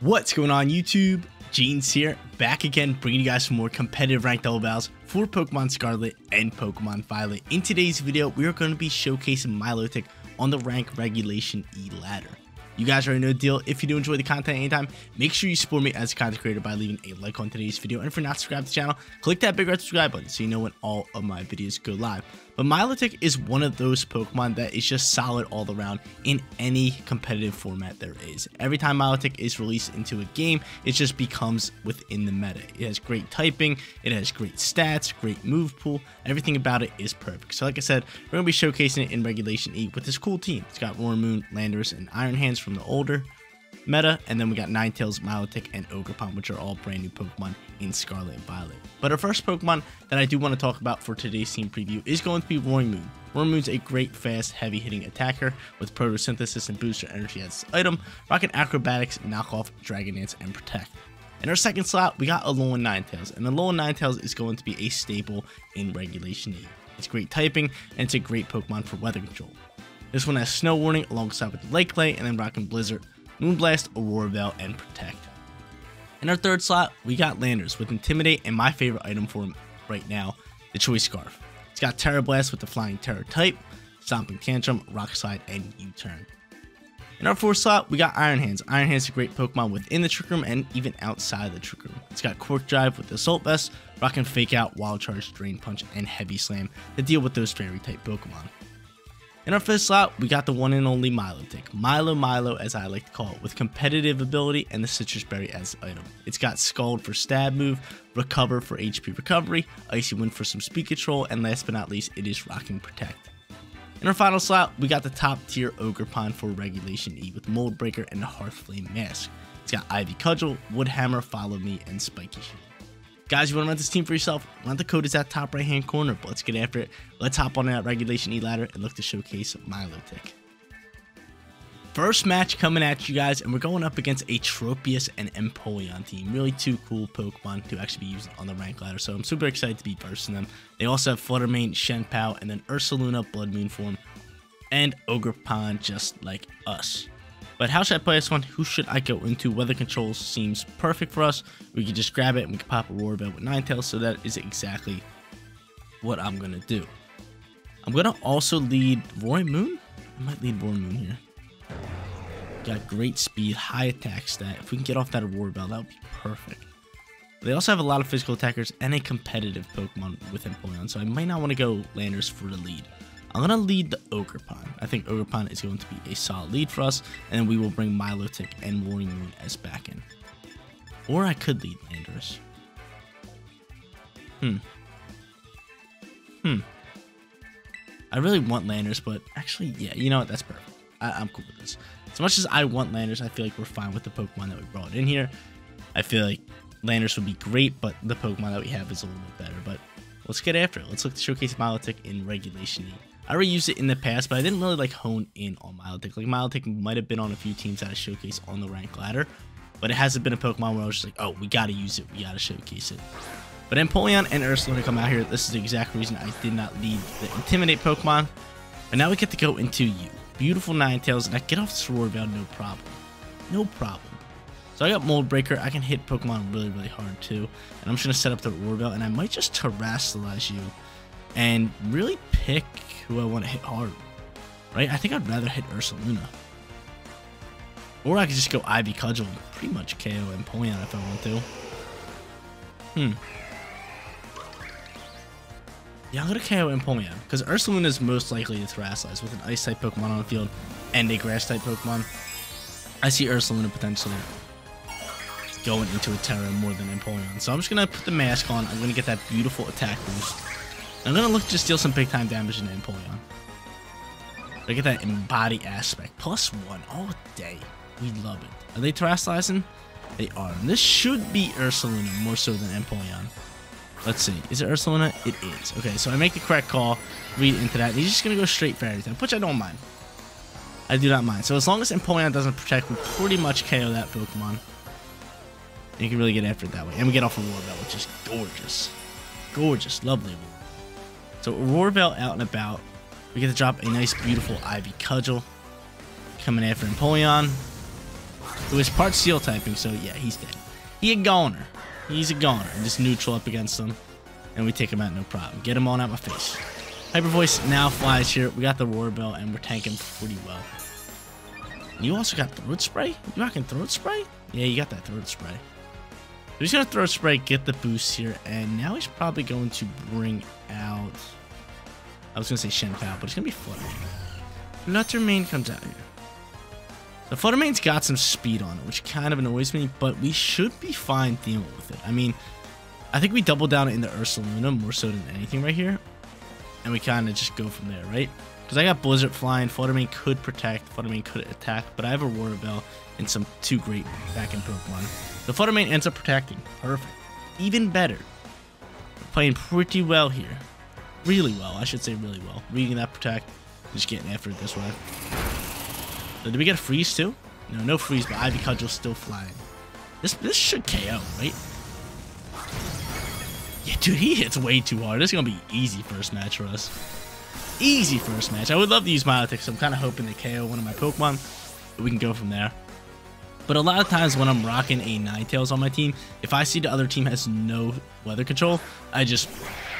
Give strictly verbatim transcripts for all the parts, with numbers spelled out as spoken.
What's going on YouTube? Jeans here, back again, bringing you guys some more competitive ranked double battles for Pokemon Scarlet and Pokemon Violet. In today's video, we are going to be showcasing Milotic on the rank Regulation E ladder. You guys already know the deal. If you do enjoy the content at any time, make sure you support me as a content creator by leaving a like on today's video. And if you're not subscribed to the channel, click that big red subscribe button so you know when all of my videos go live. But Milotic is one of those Pokemon that is just solid all around in any competitive format there is. Every time Milotic is released into a game, it just becomes within the meta. It has great typing, it has great stats, great move pool, everything about it is perfect. So like I said, we're going to be showcasing it in Regulation E with this cool team. It's got Roaring Moon, Landorus, and Iron Hands from the older meta, and then we got Ninetales, Milotic, and Ogerpon, which are all brand new Pokemon in Scarlet and Violet. But our first Pokemon that I do want to talk about for today's team preview is going to be Roaring Moon. Roaring Moon's a great, fast, heavy-hitting attacker with Photosynthesis and Booster Energy as its item, rocking Acrobatics, Knockoff, Dragon Dance, and Protect. In our second slot, we got Alolan Ninetales, and Alolan Ninetales is going to be a staple in Regulation E. It's great typing, and it's a great Pokemon for weather control. This one has Snow Warning alongside with Lightning, and then rocking Blizzard, Moonblast, Aurora Veil, and Protect. In our third slot, we got Landorus with Intimidate and my favorite item for him right now, the Choice Scarf. It's got Terra Blast with the Flying Terror type, Stomping Tantrum, Rock Slide, and U-Turn. In our fourth slot, we got Iron Hands. Iron Hands is a great Pokemon within the Trick Room and even outside the Trick Room. It's got Cork Drive with Assault Vest, rocking Fake Out, Wild Charge, Drain Punch, and Heavy Slam to deal with those Fairy type Pokemon. In our fifth slot, we got the one and only Milotic, Milo Milo as I like to call it, with competitive ability and the Citrus Berry as item. It's got Scald for stab move, Recover for H P recovery, Icy Wind for some speed control, and last but not least, it is rocking Protect. In our final slot, we got the top tier Ogerpon for Regulation E with Mold Breaker and the Hearthflame Mask. It's got Ivy Cudgel, Wood Hammer, Follow Me, and Spiky Shield. Guys, you want to run this team for yourself? Run the code is that top right hand corner, but let's get after it. Let's hop on that Regulation E ladder and look to showcase Milotic. First match coming at you guys, and we're going up against a Tropius and Empoleon team. Really two cool Pokemon to actually be used on the rank ladder, so I'm super excited to be versing them. They also have Fluttermane, Shen Pao, and then Ursaluna, Blood Moon form, and Ogerpon just like us. But how should I play this one? Who should I go into? Weather control seems perfect for us. We can just grab it and we can pop Aurora Veil with Ninetales. So that is exactly what I'm going to do. I'm going to also lead Roaring Moon. I might lead Roaring Moon here. Got great speed, high attack stat. If we can get off that Aurora Veil, that would be perfect. They also have a lot of physical attackers and a competitive Pokemon with Empoleon. So I might not want to go Landorus for the lead. I'm going to lead the Ogerpon. I think Ogerpon is going to be a solid lead for us, and then we will bring Milotic and Roaring Moon as back in. Or I could lead Landorus. Hmm. Hmm. I really want Landorus, but actually, yeah, you know what? That's perfect. I I'm cool with this. As much as I want Landorus, I feel like we're fine with the Pokemon that we brought in here. I feel like Landorus would be great, but the Pokemon that we have is a little bit better. But let's get after it. Let's look to showcase Milotic in Regulation E. I already used it in the past, but I didn't really like hone in on Milotic. Like Milotic might have been on a few teams that I showcased on the rank ladder, but it hasn't been a Pokemon where I was just like, oh, we gotta use it, we gotta showcase it. But Empoleon and Ursaluna come out here. This is the exact reason I did not lead the Intimidate Pokemon. But now we get to go into you. Beautiful Ninetales, and I get off this Aurora Veil, no problem. No problem. So I got Mold Breaker. I can hit Pokemon really, really hard too. And I'm just gonna set up the Aurora Veil, and I might just Terastallize you and really pick who I want to hit hard, right? I think I'd rather hit Ursaluna. Or I could just go Ivy Cudgel and pretty much K O Empoleon if I want to. Hmm. Yeah, I'm going to K O Empoleon, because Ursaluna is most likely to Terastallize with an Ice-type Pokemon on the field and a Grass-type Pokemon. I see Ursaluna potentially going into a Terra more than Empoleon. So I'm just going to put the mask on. I'm going to get that beautiful attack boost. I'm going to look to just deal some big time damage into Empoleon. Look at that embody aspect. Plus one all day. We love it. Are they Terastallizing? They are. And this should be Ursaluna more so than Empoleon. Let's see. Is it Ursaluna? It is. Okay, so I make the correct call. Read into that. And he's just going to go straight Fairy type, which I don't mind. I do not mind. So as long as Empoleon doesn't protect, we pretty much K O that Pokemon. And you can really get after it that way. And we get off Aurora Veil, which is gorgeous. Gorgeous. Lovely. So Aurora Veil out and about. We get to drop a nice, beautiful Ivy Cudgel. Coming after Empoleon. It was part Steel typing, so yeah, he's dead. He a goner. He's a goner. Just neutral up against him, and we take him out no problem. Get him on out my face. Hyper Voice now flies here. We got the Roar Bell, and we're tanking pretty well. You also got Throat Spray? You rocking Throat Spray? Yeah, you got that Throat Spray. So he's going to Throat Spray, get the boost here, and now he's probably going to bring out... I was going to say Shen Pao, but it's going to be Fluttermane. Fluttermane comes out here. The Fluttermane's got some speed on it, which kind of annoys me, but we should be fine dealing with it. I mean, I think we double down into Ursaluna more so than anything right here, and we kind of just go from there, right? Because I got Blizzard flying, Fluttermane could protect, Fluttermane could attack, but I have Aurora Veil and some two great back-end Pokemon. The Fluttermane ends up protecting. Perfect. Even better. We're playing pretty well here. Really well. I should say really well. Reading that protect, just getting after it this way. So did we get a freeze too? No, no freeze, but Ivy Cudgel's still flying. This this should K O, right? Yeah, dude, he hits way too hard. This is going to be easy first match for us. Easy first match. I would love to use Milotic, so I'm kind of hoping to K O one of my Pokemon. But we can go from there. But a lot of times when I'm rocking a Ninetales on my team, if I see the other team has no weather control, I just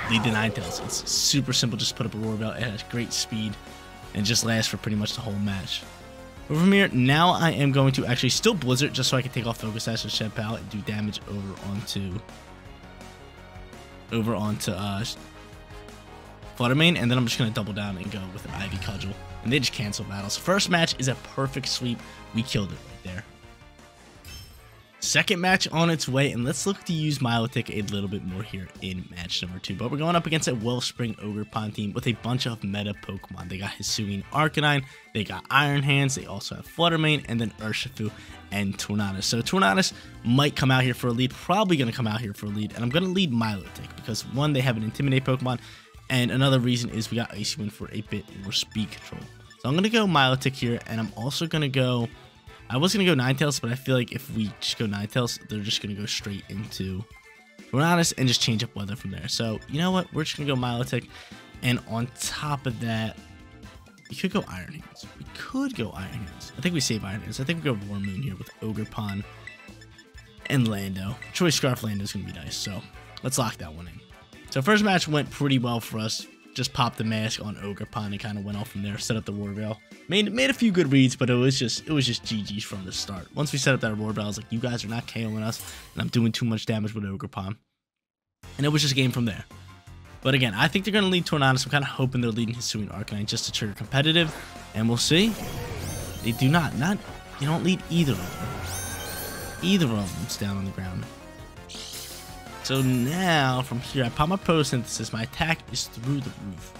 lead the Ninetales. It's super simple. Just put up a Roar Bell. It has great speed and just lasts for pretty much the whole match. Over from here, now I am going to actually still Blizzard just so I can take off Focus Sash with Shen Pao and do damage over onto over onto uh, Fluttermane, and then I'm just going to double down and go with an Ivy Cudgel, and they just cancel battles. First match is a perfect sweep. We killed it right there. Second match on its way, and let's look to use Milotic a little bit more here in match number two. But we're going up against a Wellspring Ogerpon team with a bunch of meta Pokemon. They got Hisuian Arcanine, they got Iron Hands, they also have Fluttermane, and then Urshifu and Tornadus. So Tornadus might come out here for a lead, probably going to come out here for a lead, and I'm going to lead Milotic because one, they have an Intimidate Pokemon, and another reason is we got Icy Wind for a bit more speed control. So I'm going to go Milotic here, and I'm also going to go... I was going to go Ninetales, but I feel like if we just go Ninetales, they're just going to go straight into Tornadus and just change up weather from there. So, you know what? We're just going to go Milotic. And on top of that, we could go Iron Hands. We could go Iron Hands. I think we save Iron Hands. I think we go Roaring Moon here with Ogerpon and Lando. Choice Scarf Lando is going to be nice, so let's lock that one in. So, first match went pretty well for us. Just popped the mask on Ogerpon and kind of went off from there. Set up the Roar Bell. Made, made a few good reads, but it was just it was just G G's from the start. Once we set up that Roar Bell, I was like, you guys are not KOing us, and I'm doing too much damage with Ogerpon. And it was just a game from there. But again, I think they're going to lead Tornadus. I'm kind of hoping they're leading Hisuian Arcanine just to trigger competitive, and we'll see. They do not. Not They don't lead either of them. Either of them's down on the ground. So now, from here, I pop my Photosynthesis. My attack is through the roof,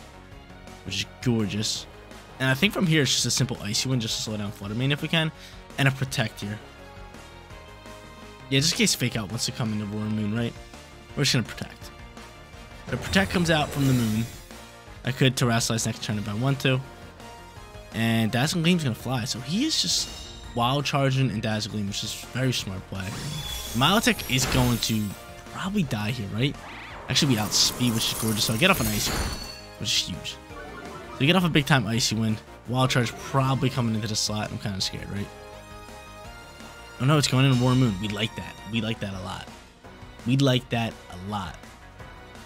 which is gorgeous. And I think from here, it's just a simple Icy Wind just to slow down Fluttermane if we can. And a Protect here. Yeah, just in case Fake Out wants to come into Roaring Moon, right? We're just going to Protect. The Protect comes out from the Moon. I could Terastallize next turn if I want to. And Dazzling Gleam's going to fly. So he is just Wild Charging and Dazzling Gleam, which is a very smart play. Milotic is going to... probably die here, right? Actually, we outspeed, which is gorgeous. So I get off an Icy Wind, which is huge. So we get off a big time Icy Wind. Wild Charge probably coming into the slot. I'm kind of scared, right? Oh no, it's going into Roaring Moon. We like that. We like that a lot. We like that a lot.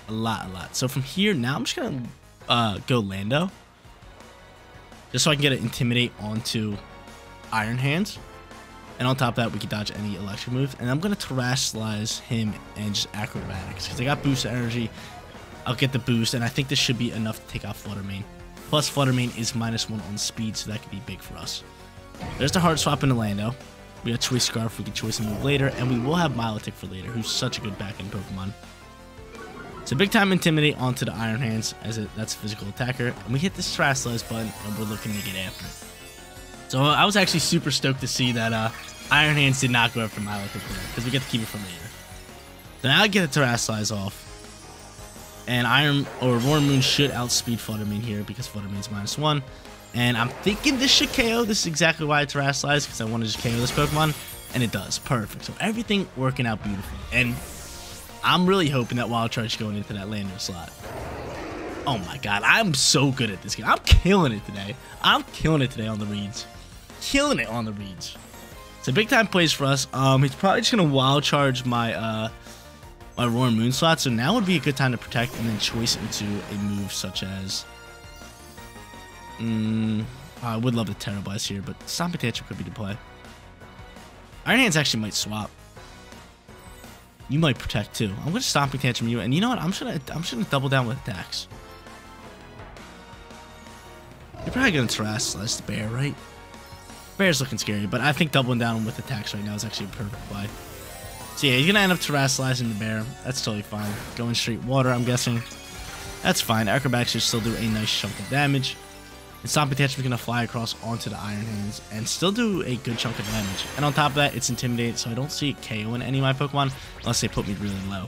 A lot, a lot. So from here, now I'm just going to uh, go Lando. Just so I can get an Intimidate onto Iron Hands. And on top of that, we can dodge any electric move. And I'm going to Terastallize him and just Acrobatics. Because I got Boost Energy. I'll get the boost. And I think this should be enough to take off Fluttermane. Plus, Fluttermane is minus one on speed. So that could be big for us. There's the Hard Swap into Lando. We got Choice Scarf. We can Choice and move later. And we will have Milotic for later, who's such a good back-end Pokemon. So big time Intimidate onto the Iron Hands. as it, That's a physical attacker. And we hit this Terastallize button. And we're looking to get after it. So I was actually super stoked to see that uh, Iron Hands did not go up for Milotic because we get to keep it for later. So now I get the Terastallize off, and Iron or Roaring Moon should outspeed Fluttermane here because Fluttermane's minus one. And I'm thinking this should K O. This is exactly why I Terastallize, because I want to just K O this Pokemon, and it does. Perfect. So everything working out beautifully, and I'm really hoping that Wild Charge going into that Landorus slot. Oh my God, I'm so good at this game. I'm killing it today. I'm killing it today on the reads. Killing it on the reads. So big time plays for us. Um, he's probably just gonna Wild Charge my uh, my Roaring Moon slot. So now would be a good time to Protect and then Choice into a move such as. Mm, I would love the Terra Blast here, but Stomping Tantrum could be the play. Iron Hands actually might swap. You might Protect too. I'm gonna Stomping Tantrum you, and you know what? I'm just gonna I'm just gonna double down with attacks. You're probably gonna Terastallize the bear, right? Bear's looking scary, but I think doubling down with attacks right now is actually a perfect play. So yeah, he's gonna end up Terastallize the bear. That's totally fine. Going straight water, I'm guessing. That's fine. Acrobatics should still do a nice chunk of damage. And Stomping Tantrum's gonna fly across onto the Iron Hands and still do a good chunk of damage. And on top of that, it's Intimidate, so I don't see it KOing any of my Pokemon unless they put me really low.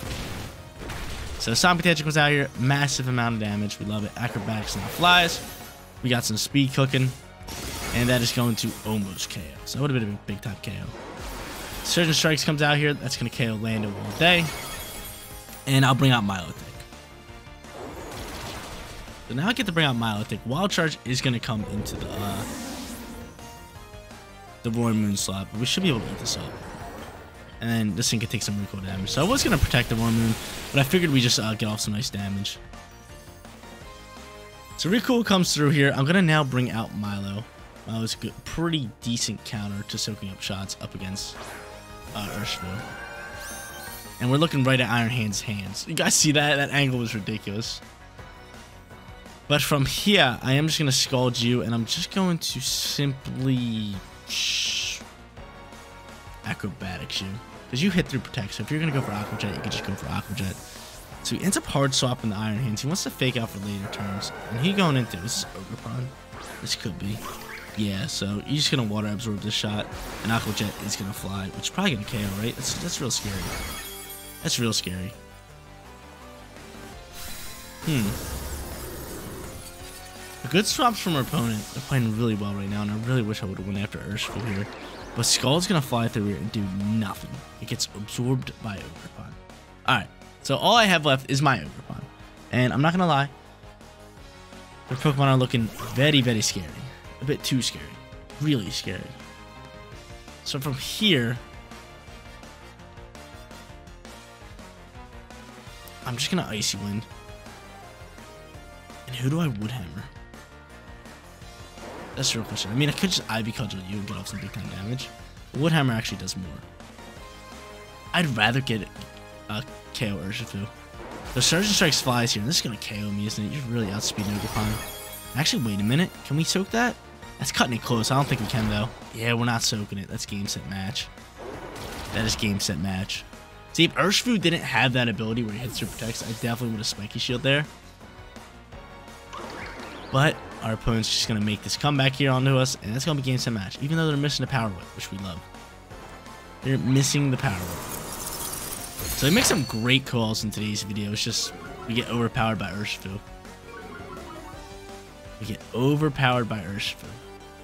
So Stomping Tantrum comes out here, massive amount of damage. We love it. Acrobatics now flies. We got some speed cooking. And that is going to almost K O. So that would have been a big time K O. Surgeon Strikes comes out here. That's going to K O Lando all day. And I'll bring out Milotic. So now I get to bring out Milotic. Wild Charge is going to come into the uh, the Roaring Moon slot. But we should be able to eat this up. And then this thing could take some recoil damage. So I was going to Protect the Roaring Moon. But I figured we just uh, get off some nice damage. So recoil comes through here. I'm going to now bring out Milo. That was a good, pretty decent counter to soaking up shots up against uh, Urshifu. And we're looking right at Iron Hand's hands. You guys see that? That angle was ridiculous. But from here, I am just going to Scald you, and I'm just going to simply Acrobatics you. Because you hit through Protect, so if you're going to go for Aqua Jet, you can just go for Aqua Jet. So he ends up hard swapping the Iron Hands. He wants to Fake Out for later turns. And he going into this Ogerpon. This could be. Yeah, so you're just going to Water Absorb this shot, and Aqua Jet is going to fly, which is probably going to K O, right? That's, that's real scary. That's real scary. Hmm. Good swaps from our opponent. They're playing really well right now, and I really wish I would have went after Urshifu here. But Scald's going to fly through here and do nothing. It gets absorbed by Ogerpon. Alright, so all I have left is my Ogerpon. And I'm not going to lie, their Pokemon are looking very, very scary. A bit too scary. Really scary. So from here, I'm just going to Icy Wind. And who do I Wood Hammer? That's the real question. I mean, I could just Ivy Cudgel you and get off some big time damage. But Wood Hammer actually does more. I'd rather get uh, K O Urshifu. The Surgeon Strikes flies here, and this is going to K O me, isn't it? You're really outspeeding Ogerpon. Actually, wait a minute. Can we soak that? That's cutting it close. I don't think we can, though. Yeah, we're not soaking it. That's game, set, match. That is game, set, match. See, if Urshifu didn't have that ability where he hits through Protects, I definitely would have Spiky Shield there. But our opponent's just going to make this comeback here onto us, and that's going to be game, set, match. Even though they're missing the Power Whip, which we love. They're missing the Power Whip. So they make some great calls in today's video. It's just we get overpowered by Urshifu. We get overpowered by Urshifu,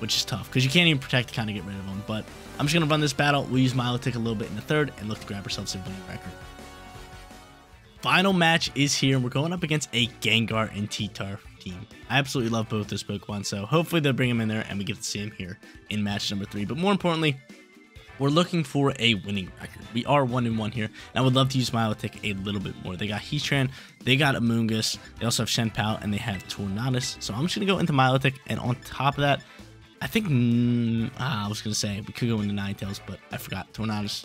which is tough because you can't even Protect to kind of get rid of him. But I'm just going to run this battle. We'll use Milotic a little bit in the third and look to grab ourselves a winning record. Final match is here, and we're going up against a Gengar and T-Tarf team. I absolutely love both those Pokemon, so hopefully they'll bring him in there and we get to see him here in match number three. But more importantly, we're looking for a winning record. We are one and one here, and I would love to use Milotic a little bit more. They got Heatran, they got Amoongus, they also have Shen Pao, and they have Tornadus. So I'm just going to go into Milotic, and on top of that, I think, mm, ah, I was going to say, we could go into Ninetales, but I forgot. Tornadus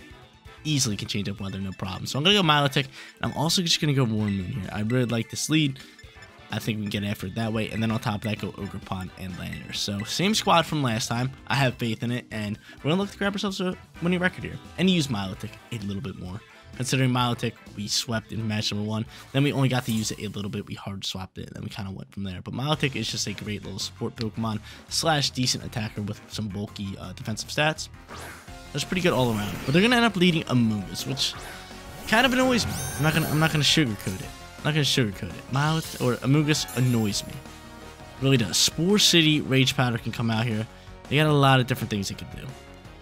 easily can change up weather, no problem. So I'm going to go Milotic, and I'm also just going to go Roaring Moon here. I really like this lead. I think we can get after it that way, and then on top of that, go Ogerpon and Landorus. So, same squad from last time. I have faith in it, and we're going to look to grab ourselves a winning record here, and use Milotic a little bit more. Considering Milotic, we swept in match number one, then we only got to use it a little bit. We hard swapped it, and then we kind of went from there. But Milotic is just a great little support Pokemon, slash decent attacker with some bulky uh, defensive stats. That's pretty good all around. But they're going to end up leading Amoongus, which kind of annoys me. I'm not going to sugarcoat it. Not gonna sugarcoat it. Milotic or Amoongus annoys me. Really does. Spore City, Rage Powder can come out here. They got a lot of different things they can do.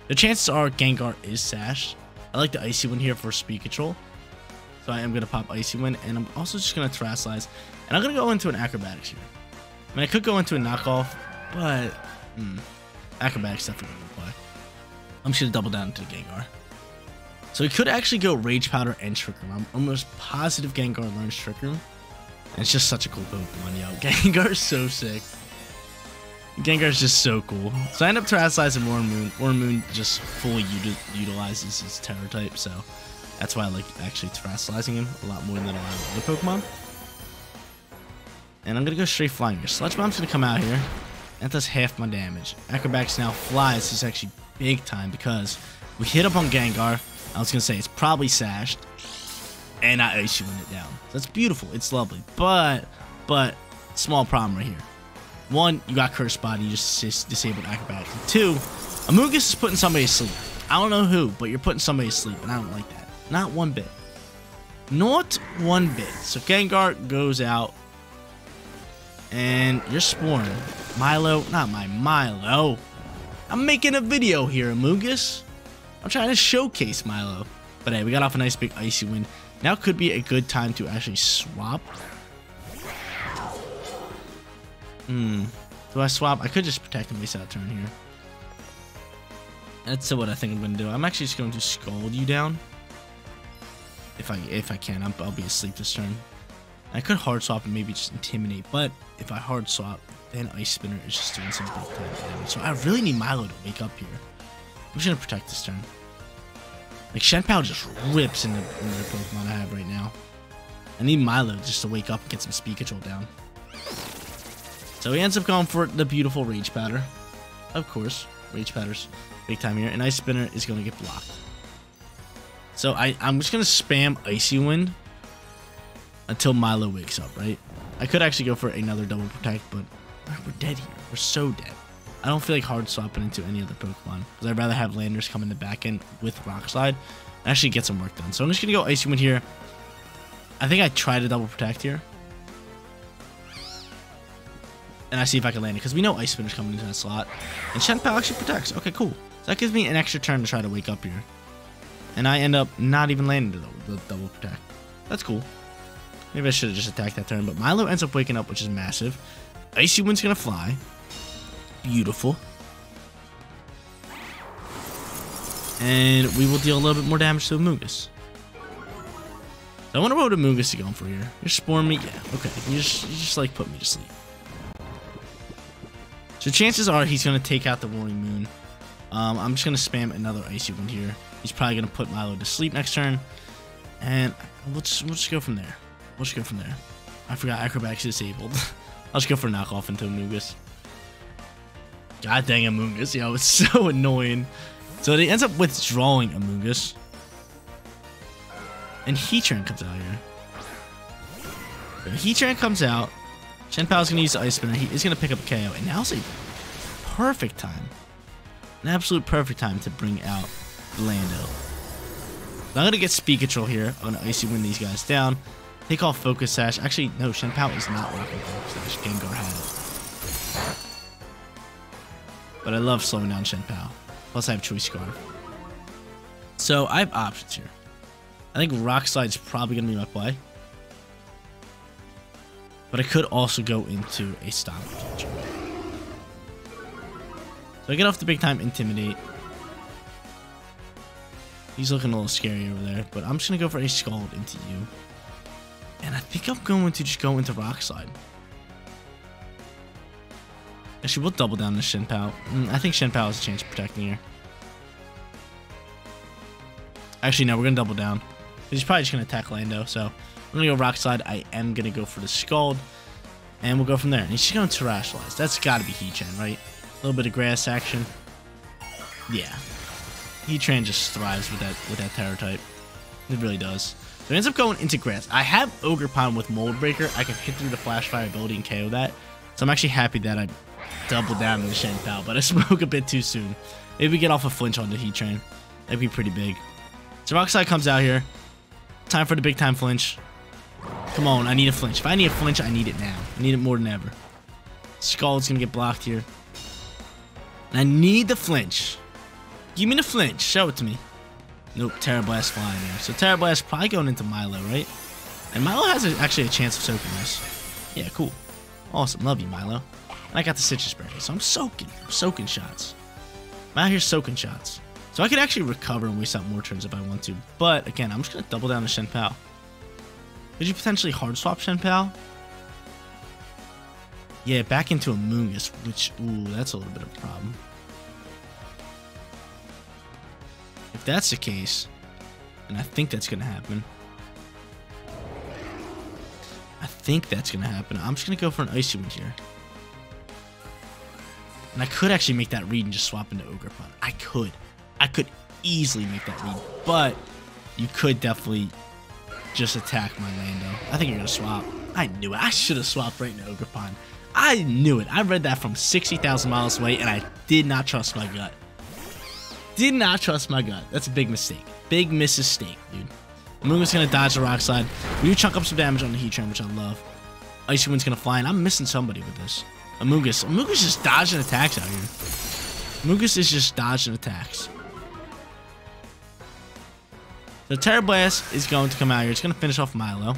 The chances are Gengar is sashed. I like the Icy Wind here for speed control. So I am gonna pop Icy Wind, and I'm also just gonna Terastallize. And I'm gonna go into an Acrobatics here. I mean, I could go into a knockoff, but mm, Acrobatics definitely gonna play. I'm just going to double down to Gengar. So he could actually go Rage Powder and Trick Room. I'm almost positive Gengar learns Trick Room. And it's just such a cool Pokemon, yo. Gengar's so sick. Gengar's just so cool. So I end up Terastallize Roaring Moon. Roaring Moon just fully util utilizes his Terror type, so that's why I like actually Terastallizing him a lot more than a lot of other Pokemon. And I'm going to go straight Flying here. Sludge Bomb's going to come out here. That does half my damage. Acrobatics now flies. This is actually big time because we hit up on Gengar. I was going to say it's probably sashed. And I Ice Wind it down. That's beautiful. It's lovely. But, but, small problem right here. One, you got Cursed Body. You just dis disabled Acrobatics. And two, Amoongus is putting somebody to sleep. I don't know who, but you're putting somebody to sleep. And I don't like that. Not one bit. Not one bit. So Gengar goes out. And you're spawning. Milo, not my Milo. I'm making a video here, Amoongus. I'm trying to showcase Milo. But hey, we got off a nice big Icy Wind. Now could be a good time to actually swap. Hmm. Do I swap? I could just Protect and waste out turn here. That's what I think I'm going to do. I'm actually just going to Scald you down. If I if I can, I'm, I'll be asleep this turn. I could hard swap and maybe just Intimidate, but if I hard swap, then Ice Spinner is just doing some big time damage. So I really need Milo to wake up here. I'm just gonna Protect this turn. Like Shen Pao just rips into, into the Pokemon I have right now. I need Milo just to wake up and get some speed control down. So he ends up going for the beautiful Rage Powder. Of course, Rage Powder's big time here, and Ice Spinner is gonna get blocked. So I I'm just gonna spam Icy Wind until Milo wakes up, right? I could actually go for another double Protect, but we're dead here. We're so dead. I don't feel like hard swapping into any other Pokemon, because I'd rather have Landorus come in the back end with Rock Slide and actually get some work done. So I'm just going to go Icy Wind here. I think I try to double Protect here. And I see if I can land it, because we know Ice Spinner's coming into that slot. And Shen Pao actually protects. Okay, cool. So that gives me an extra turn to try to wake up here. And I end up not even landing the, the double Protect. That's cool. Maybe I should have just attacked that turn, but Milo ends up waking up, which is massive. Icy Wind's going to fly. Beautiful. And we will deal a little bit more damage to Amoongus. So I wonder what Amoongus is going for here. You're spawning me? Yeah, okay. You just, you just like put me to sleep. So chances are he's going to take out the Roaring Moon. Um, I'm just going to spam another Icy Wind here. He's probably going to put Milo to sleep next turn. And we'll just, we'll just go from there. We'll just go from there. I forgot Acrobatics disabled. I'll just go for knockoff into Amoongus. God dang Amoongus, yo, it's so annoying. So he ends up withdrawing Amoongus. And Heatran comes out here. So Heatran comes out. Shen Pao's gonna use the Ice Spinner. He is gonna pick up a K O. And now's a perfect time. An absolute perfect time to bring out Lando. Now I'm gonna get speed control here. I'm gonna Icy Wind these guys down. Take off Focus Sash. Actually, no, Shen Pao is not working Focus Sash. Gengar had it. But I love slowing down Shen Pao. Plus, I have Choice Scarf. So, I have options here. I think Rock Slide's probably going to be my play. But I could also go into a Stomping Tantrum. So, I get off the big time Intimidate. He's looking a little scary over there. But I'm just going to go for a Scald into you. And I think I'm going to just go into Rock Slide. Actually, we'll double down this Shen Pao. Mm, I think Shen Pao has a chance of protecting here. Actually, no, we're going to double down. He's probably just going to attack Lando, so I'm going to go Rock Slide. I am going to go for the Scald, and we'll go from there. And he's just going to Terastallize. That's got to be Heatran, right? A little bit of grass action. Yeah. Heatran just thrives with that, with that Terror type. It really does. So it ends up going into grass. I have Ogerpon with Mold Breaker. I can hit through the Flash Fire ability and K O that. So I'm actually happy that I doubled down on the Shen Pao, but I spoke a bit too soon. Maybe we get off a flinch on the Heatran. That'd be pretty big. So Rock Slide comes out here. Time for the big time flinch. Come on, I need a flinch. If I need a flinch, I need it now. I need it more than ever. Scald's gonna get blocked here. And I need the flinch. Give me the flinch. Show it to me. Nope, Terra Blast flying there. So Terra Blast probably going into Milo, right? And Milo has a, actually a chance of soaking this. Yeah, cool. Awesome. Love you, Milo. And I got the Citrus Berry, so I'm soaking. I'm soaking shots. I'm out here soaking shots. So I could actually recover and waste out more turns if I want to. But again, I'm just going to double down to Shen Pao. Could you potentially hard swap Shen Pao? Yeah, back into Amoongus, which, ooh, that's a little bit of a problem. If that's the case, and I think that's going to happen. I think that's going to happen. I'm just going to go for an Icy Wind here. And I could actually make that read and just swap into Ogerpon. I could. I could easily make that read. But you could definitely just attack my Lando. I think you're going to swap. I knew it. I should have swapped right into Ogerpon. I knew it. I read that from sixty thousand miles away, and I did not trust my gut. Did not trust my gut. That's a big mistake. Big mistake, dude. Amoongus going to dodge the Rock Slide. We do chunk up some damage on the Heatran, which I love. Icy Wind's going to fly, and I'm missing somebody with this. Amoongus. Amoongus is just dodging attacks out here. Amoongus is just dodging attacks. The Terra Blast is going to come out here. It's going to finish off Milo.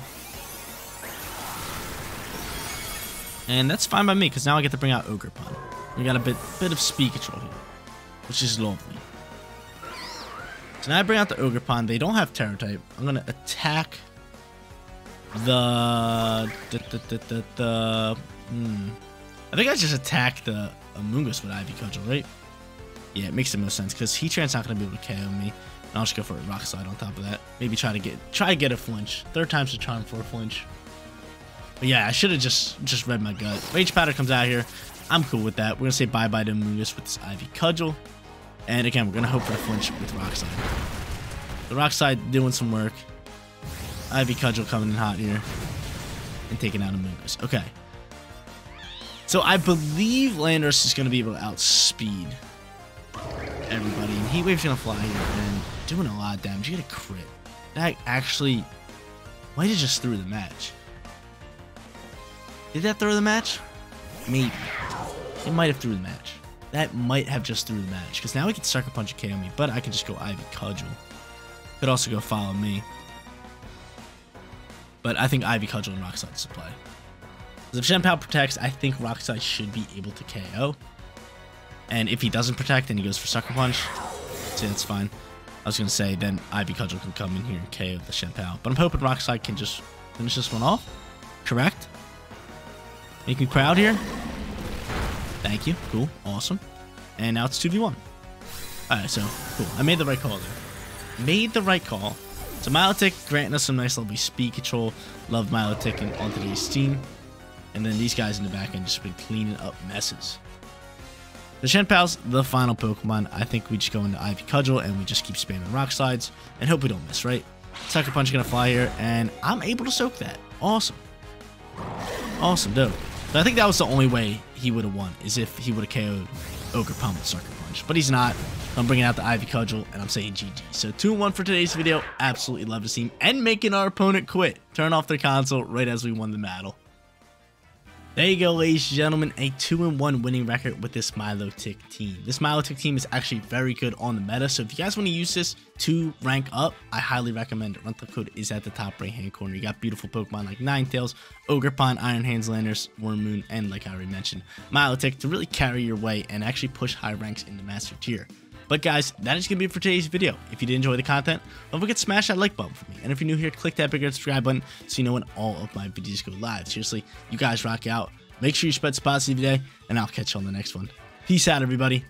And that's fine by me, because now I get to bring out Ogerpon. We got a bit, bit of speed control here, which is lovely. So now I bring out the Ogerpon. They don't have Terra type. I'm going to attack the... the, the, the, the, the hmm... I think I just attacked the Amoongus with Ivy Cudgel, right? Yeah, it makes the most sense because Heatran's not going to be able to K O me. And I'll just go for a Rock Slide on top of that. Maybe try to get try to get a flinch. Third time's the charm for a flinch. But yeah, I should have just, just read my gut. Rage Powder comes out here. I'm cool with that. We're going to say bye-bye to Amoongus with this Ivy Cudgel. And again, we're going to hope for a flinch with Rock Slide. The Rock Slide doing some work. Ivy Cudgel coming in hot here. And taking out Amoongus. Okay. So I believe Landorus is going to be able to outspeed everybody. And Heat Wave's going to fly here and doing a lot of damage. You get a crit. That actually might have just threw the match. Did that throw the match? Maybe. It might have threw the match. That might have just threw the match. Because now we can Sucker Punch a K O me, but I can just go Ivy Cudgel. Could also go Follow Me. But I think Ivy Cudgel and Rock Slide supply. If Shen Pao protects, I think Rock Slide should be able to K O. And if he doesn't protect, then he goes for Sucker Punch. So that's fine. I was going to say, then Ivy Cudgel can come in here and K O the Shen Pao. But I'm hoping Rock Slide can just finish this one off. Correct? Making crowd here. Thank you. Cool. Awesome. And now it's two v one. Alright, so, cool. I made the right call there. Made the right call. So Milotic granting us some nice lovely speed control. Love Milotic and onto today's team. And then these guys in the back end just been cleaning up messes. The Shen Pao's the final Pokemon. I think we just go into Ivy Cudgel and we just keep spamming Rock Slides and hope we don't miss, right? Sucker Punch is going to fly here and I'm able to soak that. Awesome. Awesome, dope. But I think that was the only way he would have won is if he would have K O'd Ogerpon with Sucker Punch. But he's not. I'm bringing out the Ivy Cudgel and I'm saying G G. So two and one for today's video. Absolutely love this team and making our opponent quit. Turn off their console right as we won the battle. There you go, ladies and gentlemen, a two and one winning record with this Milotic team. This Milotic team is actually very good on the meta, so if you guys want to use this to rank up, I highly recommend it. Rental code is at the top right-hand corner. You got beautiful Pokemon like Ninetales, Ogerpon, Iron Hands, Landorus, Roaring Moon, and like I already mentioned, Milotic to really carry your way and actually push high ranks in the Master Tier. But guys, that is going to be it for today's video. If you did enjoy the content, don't forget to smash that like button for me. And if you're new here, click that big red subscribe button so you know when all of my videos go live. Seriously, you guys rock out. Make sure you spread some positivity today, and I'll catch you on the next one. Peace out, everybody.